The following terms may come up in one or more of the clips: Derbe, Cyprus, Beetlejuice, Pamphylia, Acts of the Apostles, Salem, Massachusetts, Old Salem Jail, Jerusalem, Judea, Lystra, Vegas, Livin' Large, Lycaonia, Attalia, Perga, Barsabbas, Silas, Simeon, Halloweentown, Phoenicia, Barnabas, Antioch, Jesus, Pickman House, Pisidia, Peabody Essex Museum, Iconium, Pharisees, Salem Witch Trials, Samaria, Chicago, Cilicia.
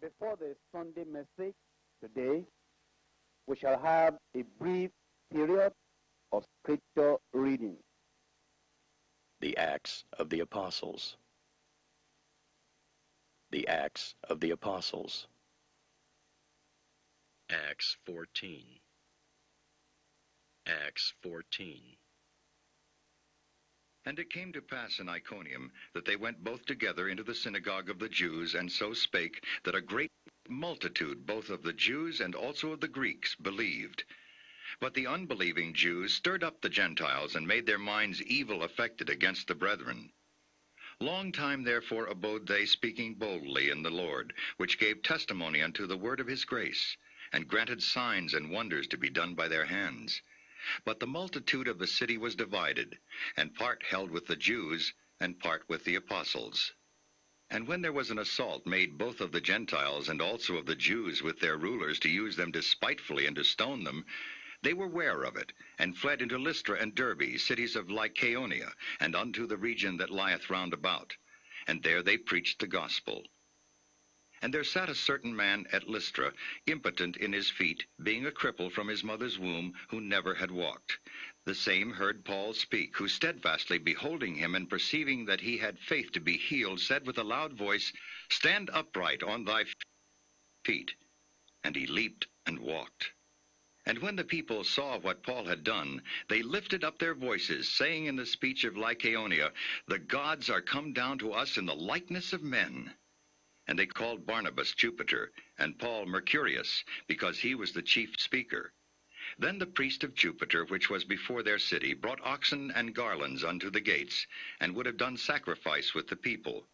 Before the Sunday message today, we shall have a brief period of scripture reading. The Acts of the Apostles. The Acts of the Apostles. Acts 14. Acts 14. And it came to pass in Iconium that they went both together into the synagogue of the Jews, and so spake, that a great multitude both of the Jews and also of the Greeks believed. But the unbelieving Jews stirred up the Gentiles, and made their minds evil affected against the brethren. Long time therefore abode they, speaking boldly in the Lord, which gave testimony unto the word of his grace, and granted signs and wonders to be done by their hands. But the multitude of the city was divided, and part held with the Jews, and part with the apostles. And when there was an assault made both of the Gentiles and also of the Jews with their rulers to use them despitefully and to stone them, they were ware of it, and fled into Lystra and Derbe, cities of Lycaonia, and unto the region that lieth round about. And there they preached the gospel. And there sat a certain man at Lystra, impotent in his feet, being a cripple from his mother's womb, who never had walked. The same heard Paul speak, who steadfastly beholding him, and perceiving that he had faith to be healed, said with a loud voice, Stand upright on thy feet. And he leaped and walked. And when the people saw what Paul had done, they lifted up their voices, saying in the speech of Lycaonia, The gods are come down to us in the likeness of men. And they called Barnabas Jupiter, and Paul Mercurius, because he was the chief speaker. Then the priest of Jupiter, which was before their city, brought oxen and garlands unto the gates, and would have done sacrifice with the people.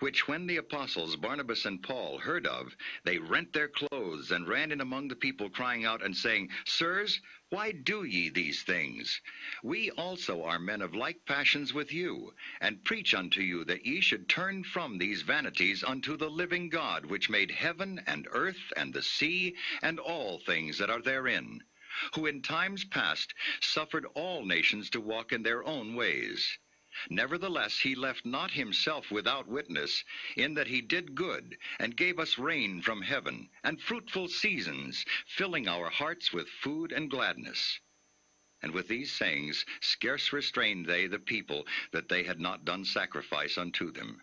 Which when the apostles Barnabas and Paul heard of, they rent their clothes, and ran in among the people, crying out and saying, Sirs, why do ye these things? We also are men of like passions with you, and preach unto you that ye should turn from these vanities unto the living God, which made heaven and earth and the sea and all things that are therein, who in times past suffered all nations to walk in their own ways. Nevertheless, he left not himself without witness, in that he did good, and gave us rain from heaven, and fruitful seasons, filling our hearts with food and gladness. And with these sayings scarce restrained they the people, that they had not done sacrifice unto them.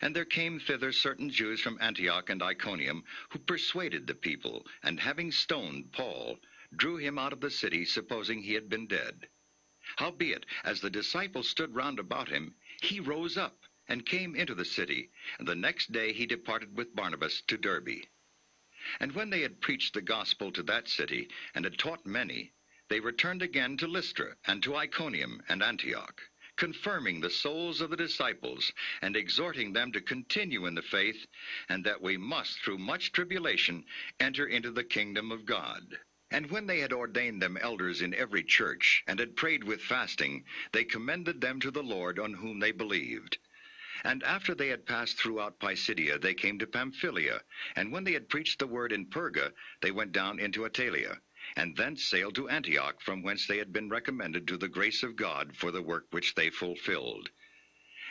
And there came thither certain Jews from Antioch and Iconium, who persuaded the people, and having stoned Paul, drew him out of the city, supposing he had been dead. Howbeit, as the disciples stood round about him, he rose up, and came into the city, and the next day he departed with Barnabas to Derbe. And when they had preached the gospel to that city, and had taught many, they returned again to Lystra, and to Iconium, and Antioch, confirming the souls of the disciples, and exhorting them to continue in the faith, and that we must, through much tribulation, enter into the kingdom of God. And when they had ordained them elders in every church, and had prayed with fasting, they commended them to the Lord, on whom they believed. And after they had passed throughout Pisidia, they came to Pamphylia, and when they had preached the word in Perga, they went down into Attalia, and thence sailed to Antioch, from whence they had been recommended to the grace of God for the work which they fulfilled.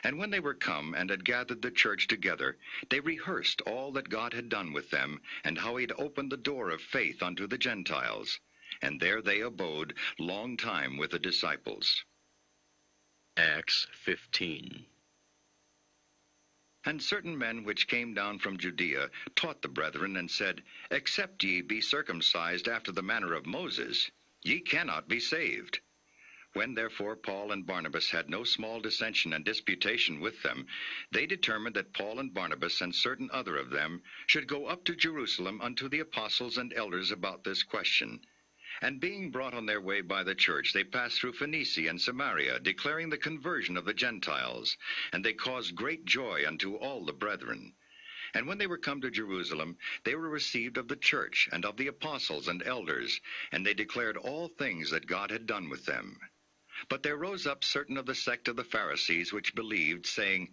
And when they were come, and had gathered the church together, they rehearsed all that God had done with them, and how he had opened the door of faith unto the Gentiles. And there they abode long time with the disciples. Acts 15. And certain men which came down from Judea taught the brethren, and said, Except ye be circumcised after the manner of Moses, ye cannot be saved. When therefore Paul and Barnabas had no small dissension and disputation with them, they determined that Paul and Barnabas and certain other of them should go up to Jerusalem unto the apostles and elders about this question. And being brought on their way by the church, they passed through Phoenicia and Samaria, declaring the conversion of the Gentiles. And they caused great joy unto all the brethren. And when they were come to Jerusalem, they were received of the church, and of the apostles and elders, and they declared all things that God had done with them. But there rose up certain of the sect of the Pharisees which believed, saying,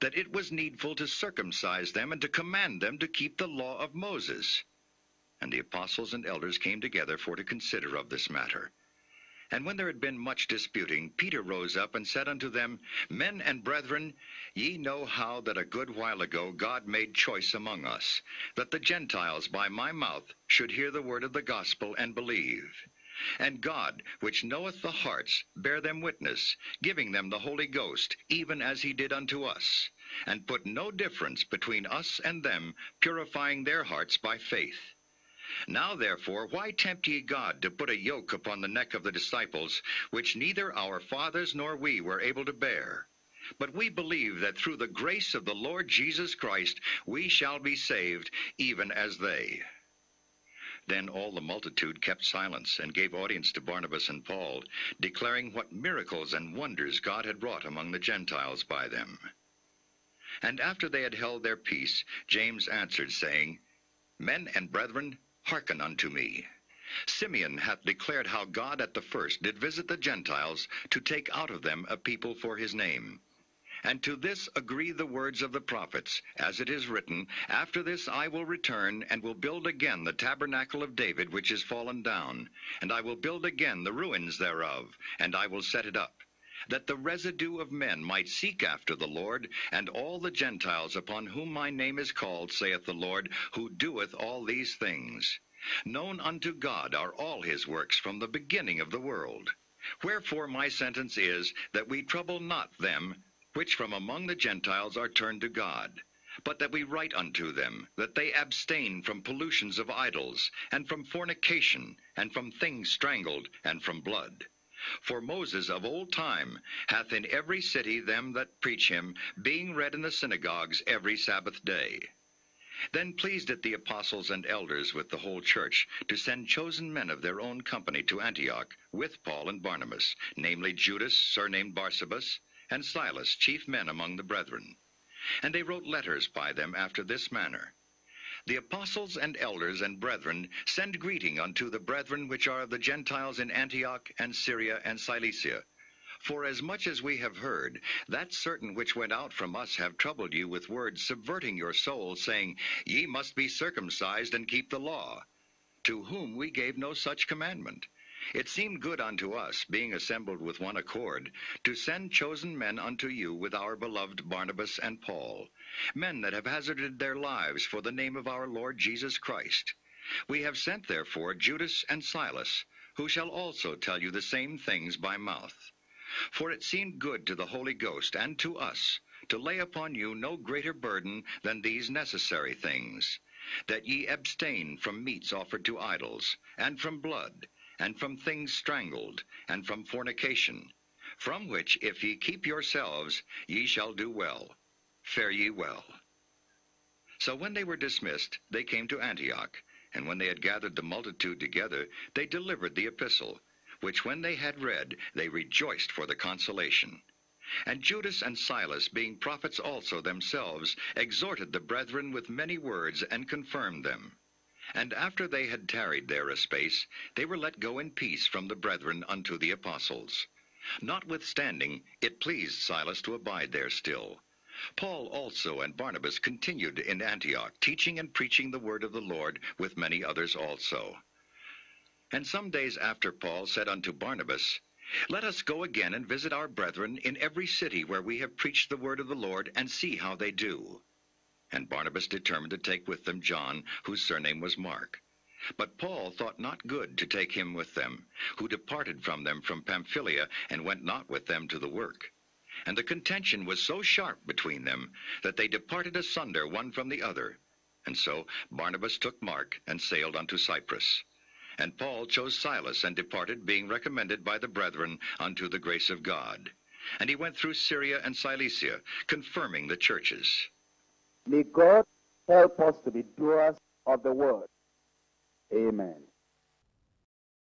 that it was needful to circumcise them, and to command them to keep the law of Moses. And the apostles and elders came together for to consider of this matter. And when there had been much disputing, Peter rose up and said unto them, Men and brethren, ye know how that a good while ago God made choice among us, that the Gentiles by my mouth should hear the word of the gospel and believe. And God, which knoweth the hearts, bare them witness, giving them the Holy Ghost, even as he did unto us, and put no difference between us and them, purifying their hearts by faith. Now therefore, why tempt ye God to put a yoke upon the neck of the disciples, which neither our fathers nor we were able to bear? But we believe that through the grace of the Lord Jesus Christ we shall be saved, even as they. Then all the multitude kept silence, and gave audience to Barnabas and Paul, declaring what miracles and wonders God had wrought among the Gentiles by them. And after they had held their peace, James answered, saying, Men and brethren, hearken unto me. Simeon hath declared how God at the first did visit the Gentiles to take out of them a people for his name. And to this agree the words of the prophets, as it is written, After this I will return, and will build again the tabernacle of David which is fallen down, and I will build again the ruins thereof, and I will set it up, that the residue of men might seek after the Lord, and all the Gentiles upon whom my name is called, saith the Lord, who doeth all these things. Known unto God are all his works from the beginning of the world. Wherefore my sentence is, that we trouble not them which from among the Gentiles are turned to God, but that we write unto them, that they abstain from pollutions of idols, and from fornication, and from things strangled, and from blood. For Moses of old time hath in every city them that preach him, being read in the synagogues every Sabbath day. Then pleased it the apostles and elders with the whole church to send chosen men of their own company to Antioch with Paul and Barnabas, namely Judas, surnamed Barsabbas, and Silas, chief men among the brethren. And they wrote letters by them after this manner. The apostles and elders and brethren send greeting unto the brethren which are of the Gentiles in Antioch and Syria and Cilicia. For as much as we have heard, that certain which went out from us have troubled you with words, subverting your souls, saying, Ye must be circumcised and keep the law, to whom we gave no such commandment. It seemed good unto us, being assembled with one accord, to send chosen men unto you with our beloved Barnabas and Paul, men that have hazarded their lives for the name of our Lord Jesus Christ. We have sent therefore Judas and Silas, who shall also tell you the same things by mouth. For it seemed good to the Holy Ghost and to us to lay upon you no greater burden than these necessary things, that ye abstain from meats offered to idols, and from blood, and from things strangled, and from fornication, from which if ye keep yourselves, ye shall do well. Fare ye well. So when they were dismissed, they came to Antioch, and when they had gathered the multitude together, they delivered the epistle, which when they had read, they rejoiced for the consolation. And Judas and Silas, being prophets also themselves, exhorted the brethren with many words, and confirmed them. And after they had tarried there a space, they were let go in peace from the brethren unto the apostles. Notwithstanding, it pleased Silas to abide there still. Paul also and Barnabas continued in Antioch, teaching and preaching the word of the Lord with many others also. And some days after, Paul said unto Barnabas, Let us go again and visit our brethren in every city where we have preached the word of the Lord, and see how they do. And Barnabas determined to take with them John, whose surname was Mark. But Paul thought not good to take him with them, who departed from them from Pamphylia, and went not with them to the work. And the contention was so sharp between them, that they departed asunder one from the other. And so Barnabas took Mark, and sailed unto Cyprus. And Paul chose Silas, and departed, being recommended by the brethren unto the grace of God. And he went through Syria and Cilicia, confirming the churches. May God help us to be doers of the word. Amen.